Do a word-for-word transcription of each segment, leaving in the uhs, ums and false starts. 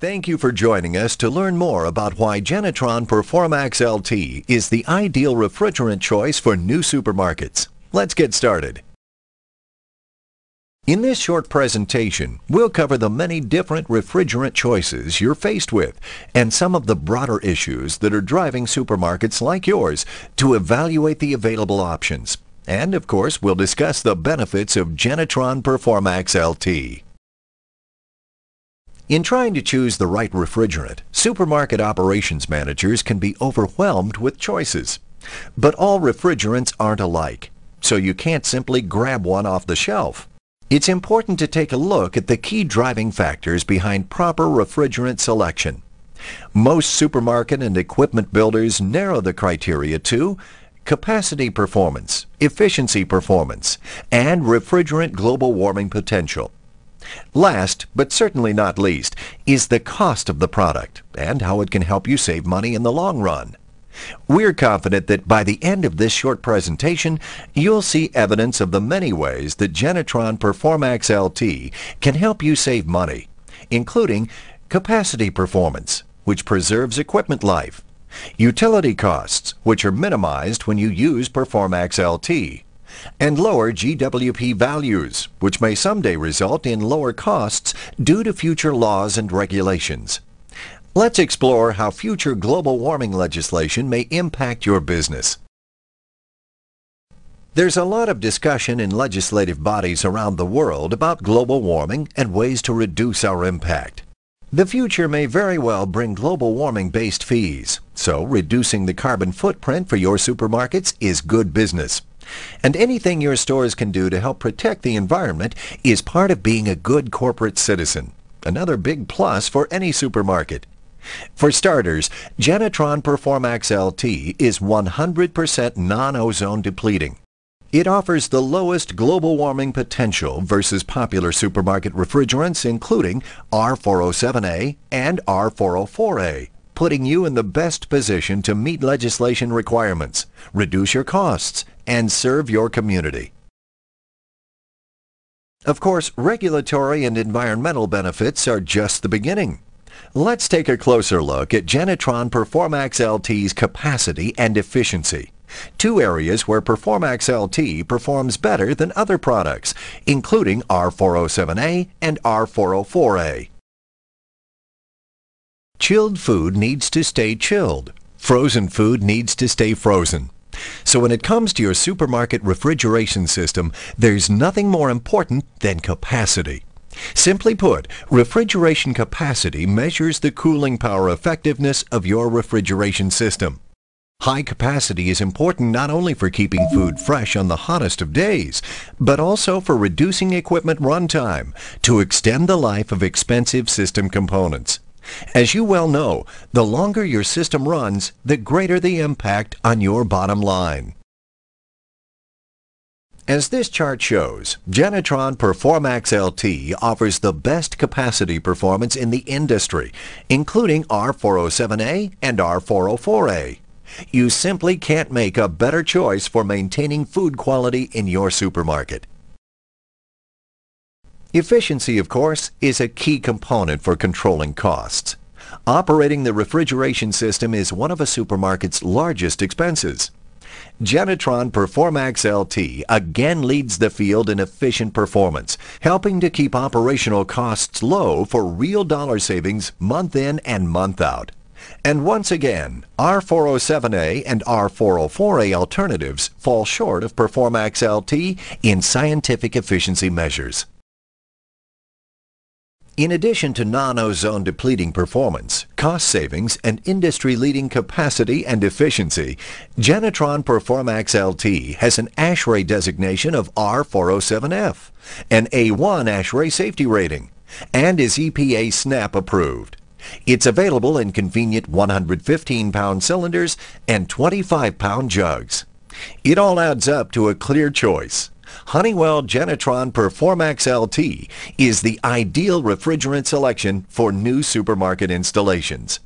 Thank you for joining us to learn more about why Genetron Performax L T is the ideal refrigerant choice for new supermarkets. Let's get started. In this short presentation, we'll cover the many different refrigerant choices you're faced with and some of the broader issues that are driving supermarkets like yours to evaluate the available options. And of course, we'll discuss the benefits of Genetron Performax L T. In trying to choose the right refrigerant, supermarket operations managers can be overwhelmed with choices. But all refrigerants aren't alike, so you can't simply grab one off the shelf. It's important to take a look at the key driving factors behind proper refrigerant selection. Most supermarket and equipment builders narrow the criteria to capacity performance, efficiency performance, and refrigerant global warming potential. Last, but certainly not least, is the cost of the product and how it can help you save money in the long run. We're confident that by the end of this short presentation, you'll see evidence of the many ways that Genetron Performax L T can help you save money, including capacity performance, which preserves equipment life, utility costs, which are minimized when you use Performax L T, and lower G W P values, which may someday result in lower costs due to future laws and regulations. Let's explore how future global warming legislation may impact your business. There's a lot of discussion in legislative bodies around the world about global warming and ways to reduce our impact. The future may very well bring global warming-based fees, so reducing the carbon footprint for your supermarkets is good business. And anything your stores can do to help protect the environment is part of being a good corporate citizen, another big plus for any supermarket. For starters, Genetron Performax L T is one hundred percent non-ozone depleting. It offers the lowest global warming potential versus popular supermarket refrigerants including R four oh seven A and R four oh four A, putting you in the best position to meet legislation requirements, reduce your costs, and serve your community. Of course, regulatory and environmental benefits are just the beginning. Let's take a closer look at Genetron Performax L T's capacity and efficiency, two areas where Performax L T performs better than other products, including R four oh seven A and R four oh four A. Chilled food needs to stay chilled. Frozen food needs to stay frozen. So when it comes to your supermarket refrigeration system, there's nothing more important than capacity. Simply put, refrigeration capacity measures the cooling power effectiveness of your refrigeration system. High capacity is important not only for keeping food fresh on the hottest of days, but also for reducing equipment runtime to extend the life of expensive system components. As you well know, the longer your system runs, the greater the impact on your bottom line. As this chart shows, Genetron Performax L T offers the best capacity performance in the industry, including R four oh seven A and R four oh four A. You simply can't make a better choice for maintaining food quality in your supermarket. Efficiency, of course, is a key component for controlling costs. Operating the refrigeration system is one of a supermarket's largest expenses. Genetron Performax L T again leads the field in efficient performance, helping to keep operational costs low for real dollar savings month in and month out. And once again, R four oh seven A and R four oh four A alternatives fall short of Performax L T in scientific efficiency measures. In addition to non-ozone depleting performance, cost savings, and industry-leading capacity and efficiency, Genetron Performax L T has an ASHRAE designation of R four oh seven F, an A one ASHRAE safety rating, and is E P A SNAP approved. It's available in convenient one hundred fifteen pound cylinders and twenty-five pound jugs. It all adds up to a clear choice. Honeywell Genetron Performax L T is the ideal refrigerant selection for new supermarket installations.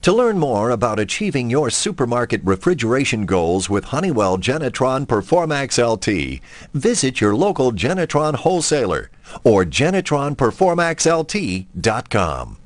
To learn more about achieving your supermarket refrigeration goals with Honeywell Genetron Performax L T, visit your local Genetron wholesaler or Genetron Performax L T dot com.